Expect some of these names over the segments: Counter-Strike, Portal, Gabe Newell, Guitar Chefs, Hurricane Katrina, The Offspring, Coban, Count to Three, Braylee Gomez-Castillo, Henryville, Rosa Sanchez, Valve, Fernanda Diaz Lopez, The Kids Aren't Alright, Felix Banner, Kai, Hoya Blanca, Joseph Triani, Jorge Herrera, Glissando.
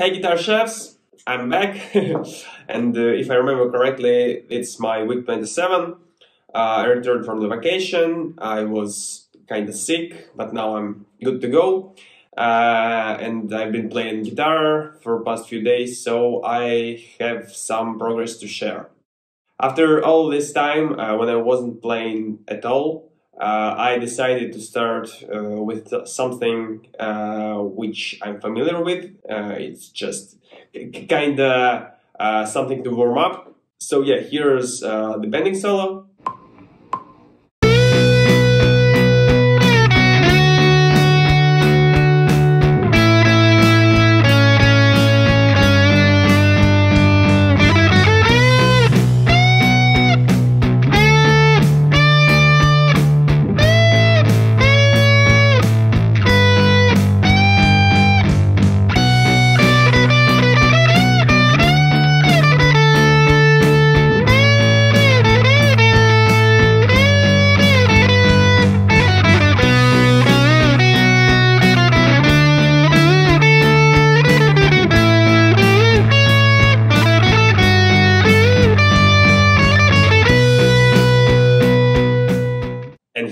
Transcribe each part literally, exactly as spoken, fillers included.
Hey Guitar Chefs, I'm back and uh, if I remember correctly, it's my week twenty-seven. Uh, I returned from the vacation, I was kind of sick, but now I'm good to go. Uh, and I've been playing guitar for past few days, so I have some progress to share. After all this time, uh, when I wasn't playing at all, uh, I decided to start uh, with something uh, which I'm familiar with. Uh, it's just kind of uh, something to warm up. So yeah, here's uh, the bending solo.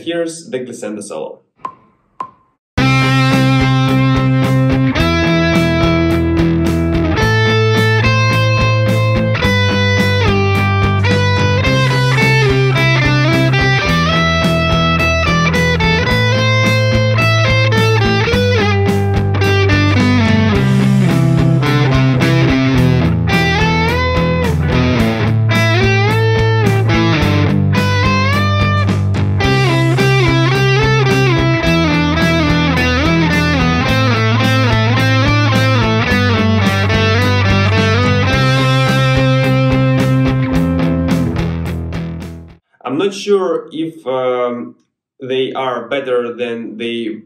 Here's the glissando solo. Not sure if um, they are better than they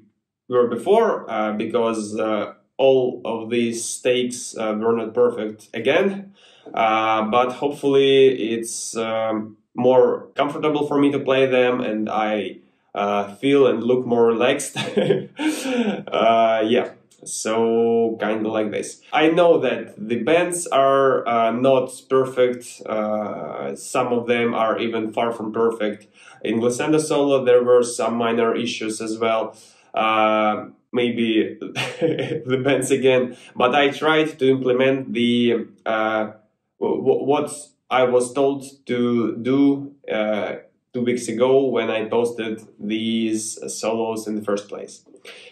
were before, uh, because uh, all of these takes uh, were not perfect again, uh, but hopefully it's um, more comfortable for me to play them, and I uh, feel and look more relaxed. uh, yeah, so kind of like this. I know that the bends are uh, not perfect. Uh, some of them are even far from perfect. In glissando solo there were some minor issues as well, uh, maybe the bends again, but I tried to implement the uh, what I was told to do uh, two weeks ago when I posted these solos in the first place.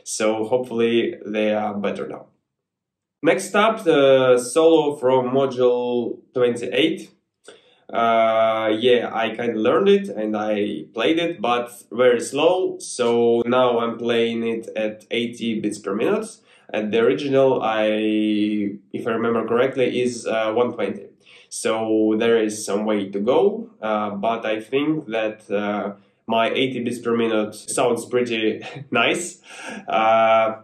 So hopefully they are better now. Next up, the solo from module twenty-eight. Uh, yeah, I kind of learned it and I played it, but very slow. So now I'm playing it at eighty beats per minute. And the original, I, if I remember correctly, is uh, one twenty. So there is some way to go, uh, but I think that uh, my eighty beats per minute sounds pretty nice. Uh,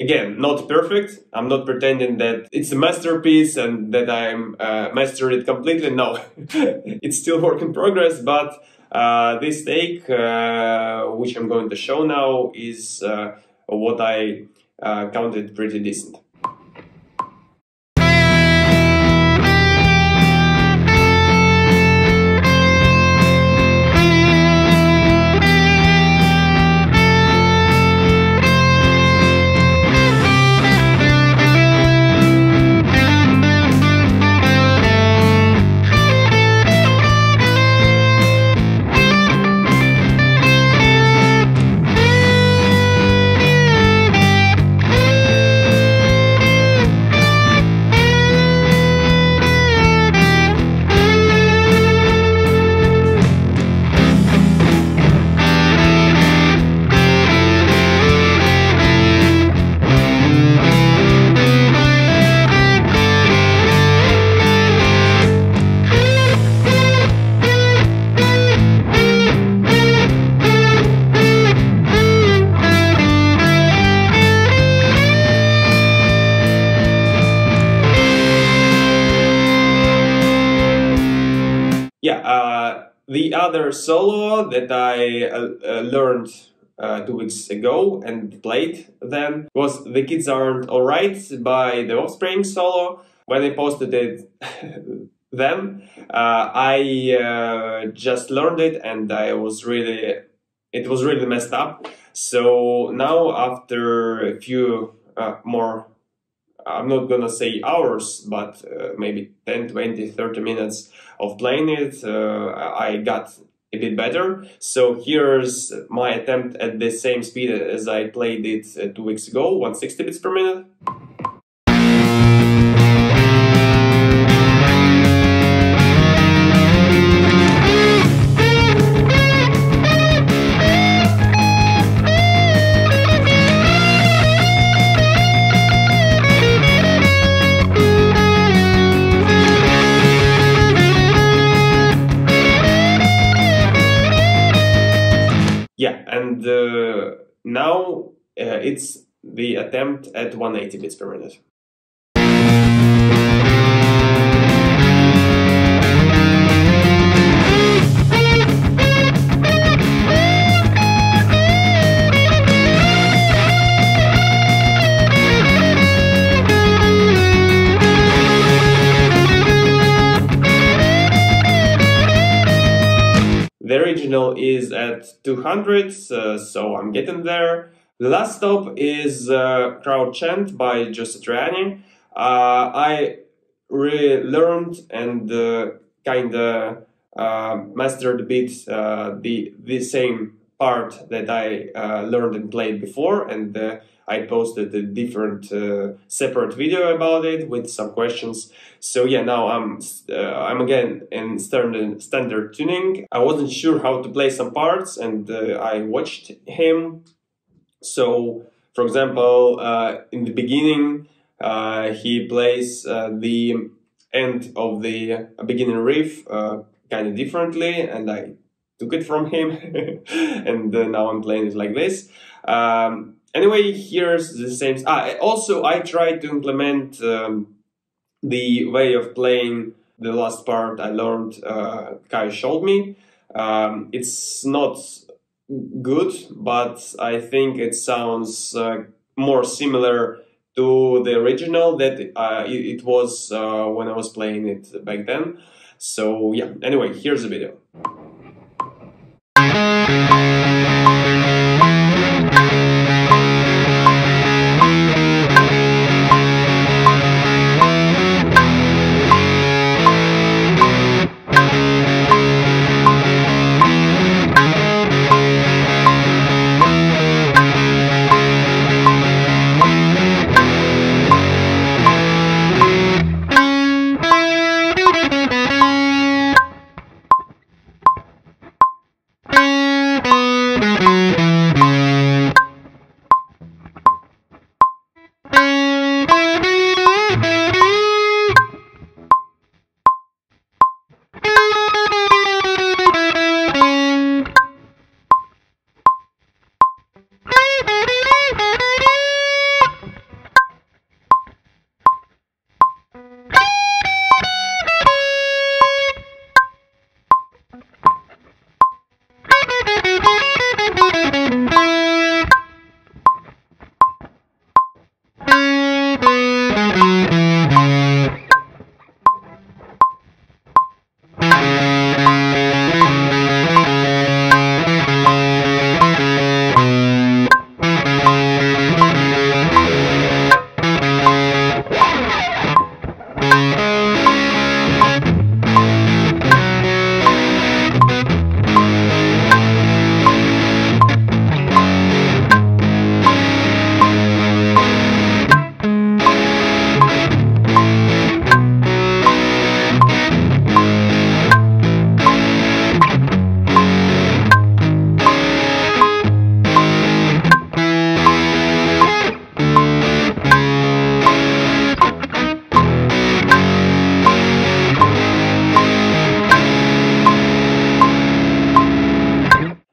again, not perfect. I'm not pretending that it's a masterpiece and that I'm uh, mastered it completely. No, it's still work in progress, but uh, this take, uh, which I'm going to show now, is uh, what I uh, counted pretty decent. Yeah, uh, the other solo that I uh, uh, learned uh, two weeks ago and played then was The Kids Aren't Alright by The Offspring solo. When I posted it then, uh, I uh, just learned it and I was really, it was really messed up. So now after a few uh, more, I'm not gonna say hours, but uh, maybe ten, twenty, thirty minutes of playing it, uh, I got a bit better. So here's my attempt at the same speed as I played it uh, two weeks ago, one hundred sixty beats per minute. Yeah, and uh, now uh, it's the attempt at one hundred eighty beats per minute. The original is at two hundred, uh, so I'm getting there. The last stop is uh, Crowd Chant by Joseph Triani. Uh, I really learned and uh, kinda uh, mastered a bit uh, the, the same part that I uh, learned and played before, and uh, I posted a different uh, separate video about it with some questions. So yeah, now I'm uh, I'm again in standard, standard tuning. I wasn't sure how to play some parts, and uh, I watched him. So for example, uh, in the beginning, uh, he plays uh, the end of the beginning riff uh, kind of differently, and I took it from him, and uh, now I'm playing it like this. Um, Anyway, here's the same. Ah, also, I tried to implement um, the way of playing the last part I learned, uh, Kai showed me. Um, it's not good, but I think it sounds uh, more similar to the original that uh, it, it was uh, when I was playing it back then. So, yeah, anyway, here's the video.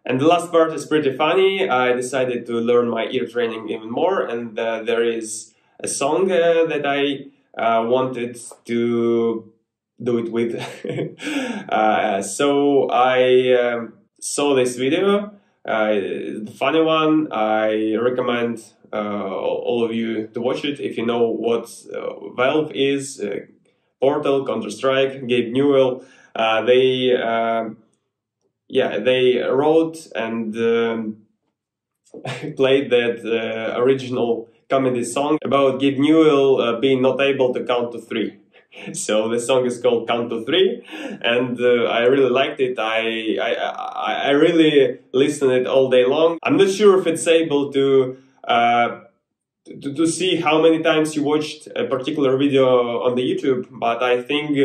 And the last part is pretty funny. I decided to learn my ear training even more, and uh, there is a song uh, that I uh, wanted to do it with. uh, so I um, saw this video Uh, the funny one, I recommend uh, all of you to watch it if you know what uh, Valve is, uh, Portal, Counter-Strike, Gabe Newell. Uh, they, uh, yeah, they wrote and um, played that uh, original comedy song about Gabe Newell uh, being not able to count to three. So the song is called Count to Three, and uh, I really liked it. I, I I really listened it all day long. I'm not sure if it's able to, uh, to to see how many times you watched a particular video on the YouTube, but I think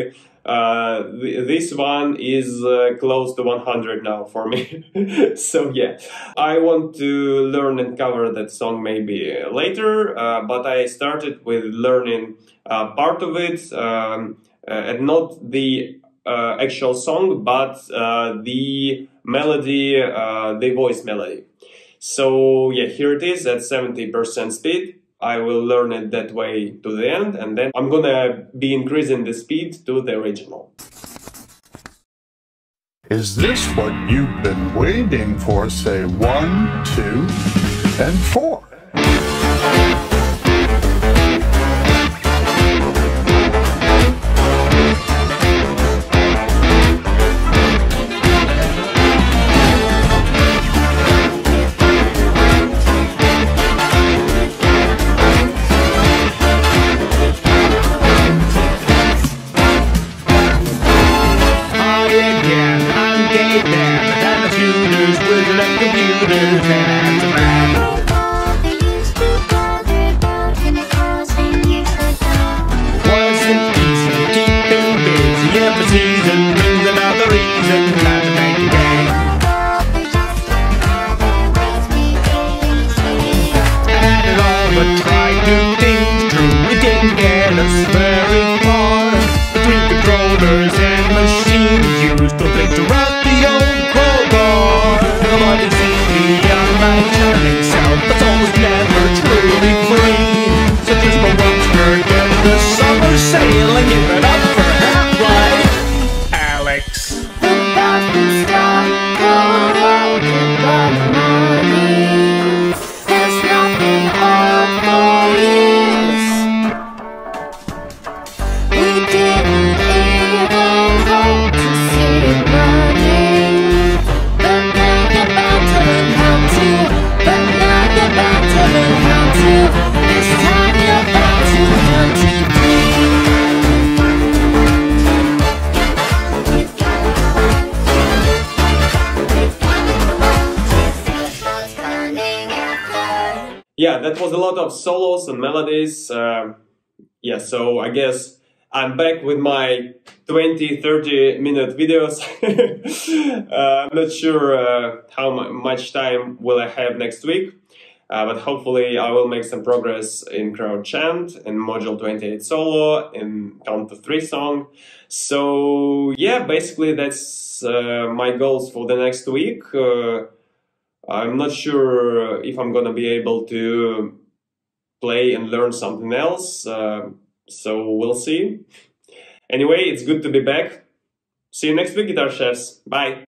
uh, th this one is uh, close to one hundred now for me. So yeah, I want to learn and cover that song maybe later, uh, but I started with learning Uh, part of it, um, uh, and not the uh, actual song, but uh, the melody, uh, the voice melody. So yeah, here it is at seventy percent speed. I will learn it that way to the end, and then I'm gonna be increasing the speed to the original. Is this what you've been waiting for? Say one, two, and four. Yeah, that was a lot of solos and melodies. Uh, yeah, so I guess I'm back with my twenty, thirty minute videos. uh, I'm not sure uh, how much time will I have next week, uh, but hopefully I will make some progress in crowd chant, in module twenty-eight solo, in Count to Three song. So yeah, basically that's uh, my goals for the next week. Uh, I'm not sure if I'm gonna be able to play and learn something else, uh, so we'll see. Anyway, it's good to be back. See you next week, Guitar Chefs. Bye!